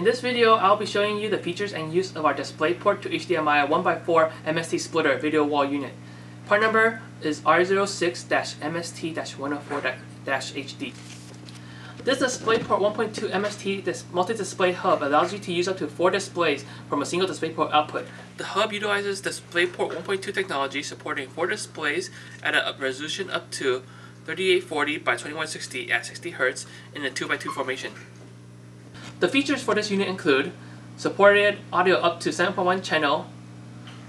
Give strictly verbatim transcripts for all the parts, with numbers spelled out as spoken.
In this video, I'll be showing you the features and use of our DisplayPort to H D M I one by four M S T splitter video wall unit. Part number is R zero six M S T one oh four H D. This DisplayPort one point two M S T multi-display hub allows you to use up to four displays from a single DisplayPort output. The hub utilizes DisplayPort one point two technology, supporting four displays at a resolution up to thirty-eight forty by twenty-one sixty at sixty hertz in a two by two formation. The features for this unit include supported audio up to seven point one channel,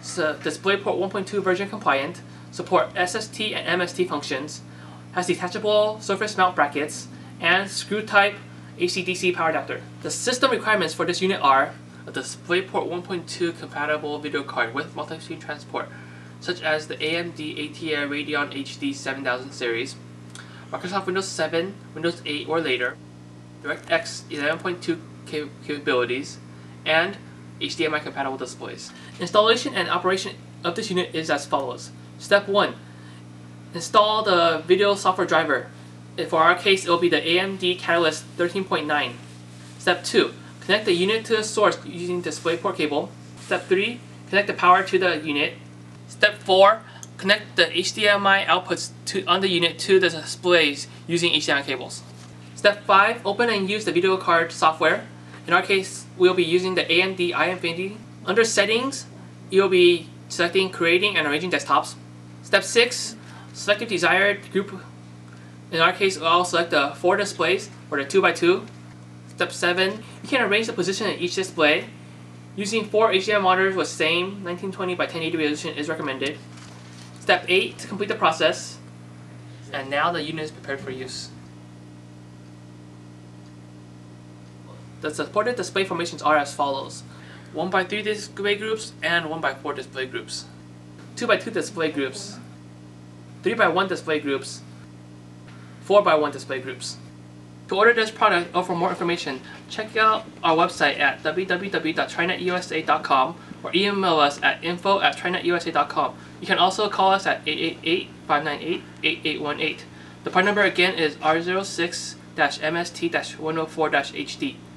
DisplayPort one point two version compliant, support S S T and M S T functions, has detachable surface mount brackets, and screw type A C D C power adapter. The system requirements for this unit are a DisplayPort one point two compatible video card with multi-screen transport, such as the A M D A T R Radeon H D seven thousand series, Microsoft Windows seven, Windows eight or later, DirectX eleven point two capabilities, and H D M I compatible displays. Installation and operation of this unit is as follows. Step one, install the video software driver. For our case, it will be the A M D Catalyst thirteen point nine. Step two, connect the unit to the source using DisplayPort cable. Step three, connect the power to the unit. Step four, connect the H D M I outputs to, on the unit to the displays using H D M I cables. Step five, open and use the video card software. In our case, we'll be using the A M D iInfinity. Under Settings, you'll be selecting Creating and Arranging Desktops. Step six, select your desired group. In our case, I'll select the four displays or the two by two. Step seven, you can arrange the position in each display. Using four H D M I monitors with same nineteen twenty by ten eighty resolution is recommended. Step eight, to complete the process. And now the unit is prepared for use. The supported display formations are as follows: one by three display groups and one by four display groups, two by two display groups, three by one display groups, four by one display groups. To order this product or for more information, check out our website at w w w dot trinet u s a dot com or email us at info at trinetusa dot com. You can also call us at eight eight eight, five nine eight, eight eight one eight. The part number again is R zero six M S T one oh four H D.